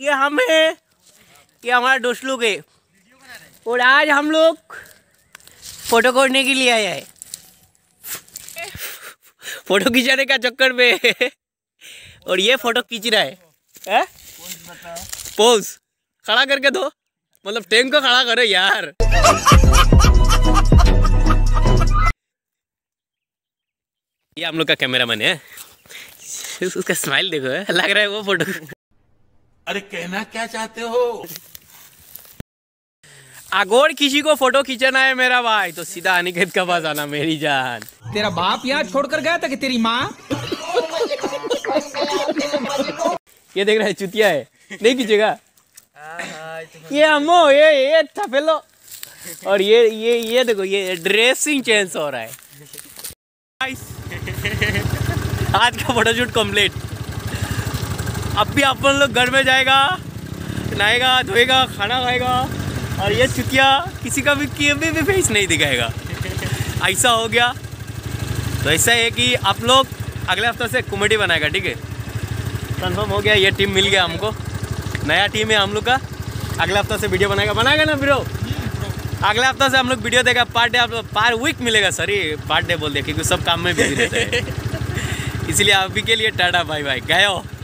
ये हम हैं, ये हमारा दोस्त लोग है और आज हम लोग फोटो करने के लिए आए हैं। फोटो खींचने का चक्कर में और ये फोटो खींच रहा है। पोज खड़ा करके दो, मतलब टैंक को खड़ा करो यार। ये हम लोग का कैमरामैन है, उसका स्माइल देखो, लग रहा है वो फोटो। अरे कहना क्या चाहते हो? अगर किसी को फोटो खींचना है मेरा भाई तो सीधा अनिकेत के पास आना मेरी जान। तेरा बाप यहाँ छोड़कर गया था कि तेरी माँ? ये देख रहा है चुतिया है, नहीं खींचेगा। ये अमो ये थपेलो और ये देखो ये ड्रेसिंग चेंज हो रहा है। आज का फोटोशूट कम्प्लीट। अब भी अपन लोग घर में जाएगा, नहाएगा, धोएगा, खाना खाएगा और ये चुतिया किसी का भी फेस नहीं दिखाएगा। ऐसा हो गया तो ऐसा है कि आप लोग अगले हफ्ते से कॉमेडी बनाएगा, ठीक है? कंफर्म हो गया, ये टीम मिल गया हमको, नया टीम है हम लोग का। अगले हफ्ते से वीडियो बनाएगा ना ब्रो? अगले हफ्ते से हम लोग वीडियो देगा। पार्ट डे आप लोग पर वीक मिलेगा, सॉरी पार्ट डे बोल दिया क्योंकि सब काम में बिजी रहते हैं। इसलिए अभी के लिए टाटा बाय बाय गयो।